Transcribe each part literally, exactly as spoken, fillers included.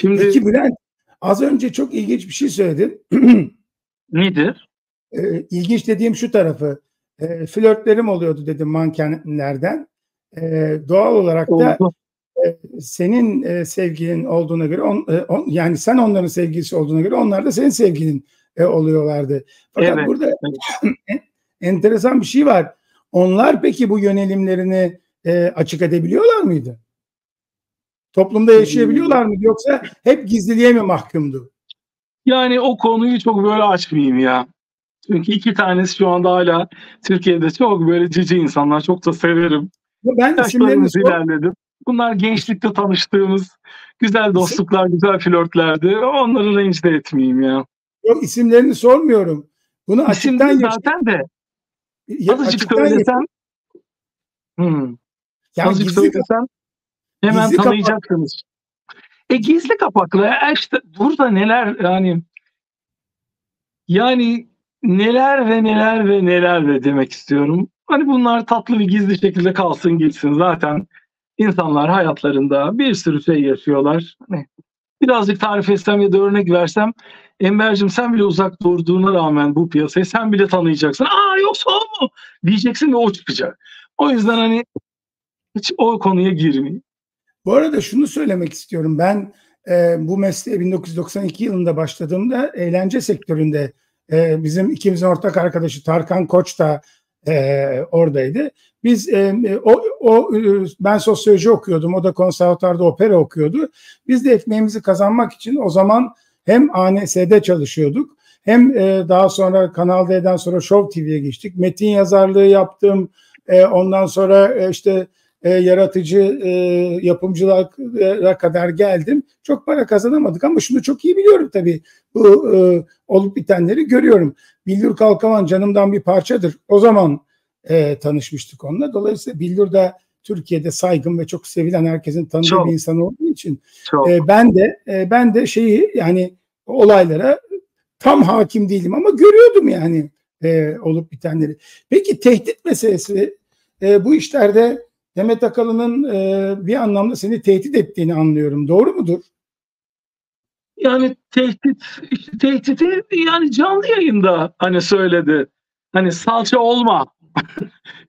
Şimdi... Peki Bülent, az önce çok ilginç bir şey söyledin. Nedir? Ee, ilginç dediğim şu tarafı. E, flörtlerim oluyordu dedim mankenlerden. E, doğal olarak da e, senin e, sevgilin olduğuna göre, on, e, on, yani sen onların sevgilisi olduğuna göre onlar da senin sevgilin e, oluyorlardı. Fakat evet, burada evet. enteresan bir şey var. Onlar peki bu yönelimlerini e, açık edebiliyorlar mıydı? Toplumda yaşayabiliyorlar mıydı? Yoksa hep gizliliğe mi mahkumdu? Yani o konuyu çok böyle açmayayım ya. Çünkü iki tanesi şu anda hala Türkiye'de çok böyle cici insanlar. Çok da severim. Ben isimlerini ilerledim. Bunlar gençlikte tanıştığımız güzel dostluklar, güzel flörtlerdi. Onları rencide etmeyeyim ya. Yok, isimlerini sormuyorum. Bunu açıktan zaten de. Ya, azıcık söylesen. Hmm. Yani azıcık söylesen hemen tanıyacaksınız. E gizli kapaklı. E işte burada neler yani yani neler ve neler ve neler ve demek istiyorum. Hani bunlar tatlı ve gizli şekilde kalsın gitsin. Zaten insanlar hayatlarında bir sürü şey yaşıyorlar. Hani birazcık tarif etsem ya da örnek versem, Enver'cim sen bile uzak durduğuna rağmen bu piyasayı sen bile tanıyacaksın. Aa yoksa o mu? Diyeceksin ve o çıkacak. O yüzden hani hiç o konuya girmeyeyim. Bu arada şunu söylemek istiyorum. Ben e, bu mesleğe bin dokuz yüz doksan iki yılında başladığımda eğlence sektöründe e, bizim ikimizin ortak arkadaşı Tarkan Koç da e, oradaydı. Biz e, o, o ben sosyoloji okuyordum. O da konservatuvarda opera okuyordu. Biz de ekmeğimizi kazanmak için o zaman hem A N S'de çalışıyorduk hem e, daha sonra Kanal D'den sonra Show T V'ye geçtik. Metin yazarlığı yaptım. E, ondan sonra e, işte E, yaratıcı e, yapımcılara kadar geldim. Çok para kazanamadık ama şunu çok iyi biliyorum tabii. Bu e, olup bitenleri görüyorum. Billur Kalkavan canımdan bir parçadır. O zaman e, tanışmıştık onunla. Dolayısıyla Billur da Türkiye'de saygın ve çok sevilen, herkesin tanıdığı çok. bir insan olduğu için e, ben de e, ben de şeyi yani olaylara tam hakim değilim ama görüyordum yani e, olup bitenleri. Peki tehdit meselesi e, bu işlerde Demet Akalın'ın e, bir anlamda seni tehdit ettiğini anlıyorum. Doğru mudur? Yani tehdit, işte tehditi yani canlı yayında hani söyledi. Hani salça olma,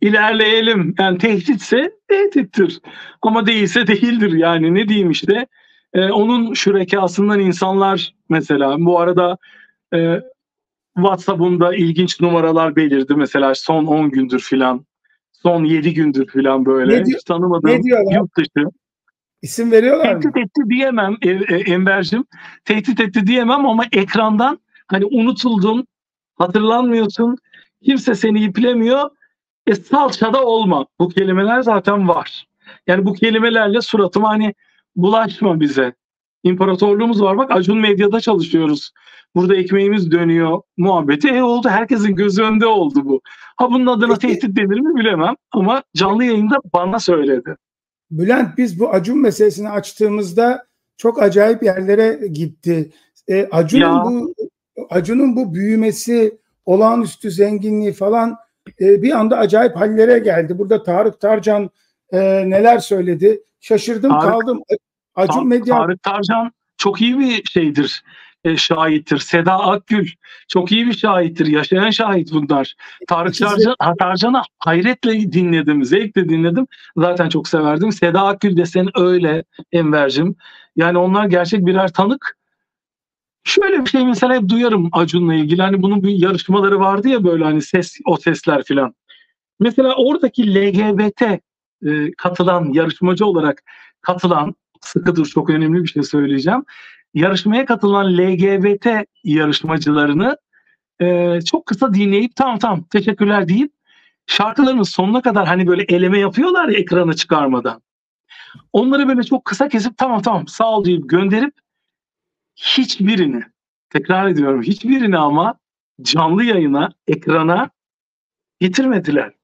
ilerleyelim. Yani tehditse tehdittir. Ama değilse değildir yani, ne diyeyim işte. E, onun şürekasından insanlar mesela bu arada... E, WhatsApp'ımda ilginç numaralar belirdi mesela son on gündür filan. Son yedi gündür falan böyle. Hiç tanımadığım yurt dışı. İsim veriyorlar mı? Tehdit etti diyemem e, e, Enver'cim. Tehdit etti diyemem ama ekrandan hani unutuldun, hatırlanmıyorsun, kimse seni iplemiyor. E salçada olma. Bu kelimeler zaten var. Yani bu kelimelerle suratıma hani bulaşma bize. İmparatorluğumuz var. Bak Acun Medya'da çalışıyoruz. Burada ekmeğimiz dönüyor muhabbeti. E oldu. Herkesin gözü önünde oldu bu. Ha bunun adına peki, tehdit denir mi bilemem. Ama canlı yayında bana söyledi. Bülent, biz bu Acun meselesini açtığımızda çok acayip yerlere gitti. E, Acun'un bu Acun'un bu büyümesi, olağanüstü zenginliği falan e, bir anda acayip hallere geldi. Burada Tarık Tarcan e, neler söyledi? Şaşırdım Tarık. kaldım. Acun Medya. Tarık Tarcan çok iyi bir şeydir, e, şaittir. Seda Akgül çok iyi bir şaittir. Yaşayan şahit bunlar. Tarık Tarcan, Tarcan'a hayretle dinledim, zevkle dinledim. Zaten çok severdim. Seda Akgül desen öyle Enver'cim. Yani onlar gerçek birer tanık. Şöyle bir şey mesela hep duyarım Acun'la ilgili. Hani bunun bir yarışmaları vardı ya böyle hani ses, o sesler filan. Mesela oradaki L G B T e, katılan, yarışmacı olarak katılan, sıkıdır, çok önemli bir şey söyleyeceğim. Yarışmaya katılan L G B T yarışmacılarını e, çok kısa dinleyip tam tam teşekkürler deyip şarkılarının sonuna kadar hani böyle eleme yapıyorlar ya ekrana çıkarmadan. Onları böyle çok kısa kesip tamam tamam sağ ol deyip gönderip hiçbirini, tekrar ediyorum hiçbirini ama canlı yayına, ekrana getirmediler.